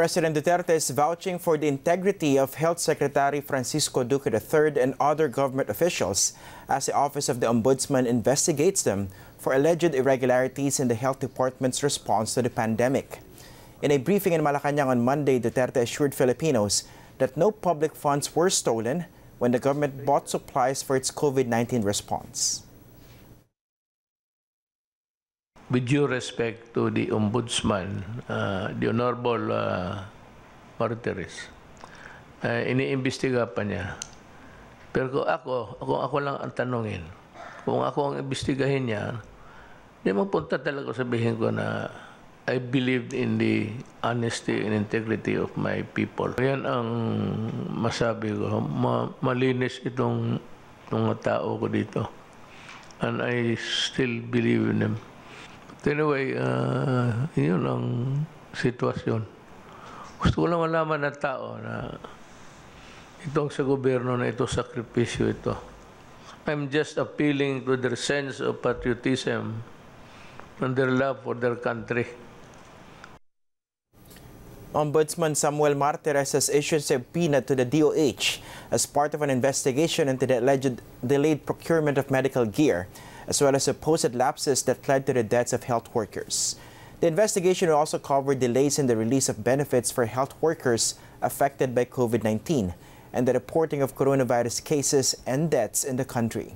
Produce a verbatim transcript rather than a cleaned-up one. President Duterte is vouching for the integrity of Health Secretary Francisco Duque the third and other government officials as the Office of the Ombudsman investigates them for alleged irregularities in the Health Department's response to the pandemic. In a briefing in Malacañang on Monday, Duterte assured Filipinos that no public funds were stolen when the government bought supplies for its COVID nineteen response. With due respect to the Ombudsman, uh, the Honorable uh, Martires, uh, iniimbestiga pa niya. Pero kung ako, kung ako lang ang tanungin, kung ako ang imbestigahin niya, di mapunta talaga sabihin ko na I believed in the honesty and integrity of my people. Yan ang masabi ko, ma malinis itong, itong tao ko dito. And I still believe in them. But anyway, uh, yun ang sitwasyon. Gusto ko lang malaman ng tao na itong sa gobyerno na ito, sakripisyo ito. I'm just appealing to their sense of patriotism and their love for their country. Ombudsman Samuel Martires has issued a subpoena to the D O H as part of an investigation into the alleged delayed procurement of medical gear, as well as supposed lapses that led to the deaths of health workers. The investigation will also cover delays in the release of benefits for health workers affected by COVID nineteen and the reporting of coronavirus cases and deaths in the country.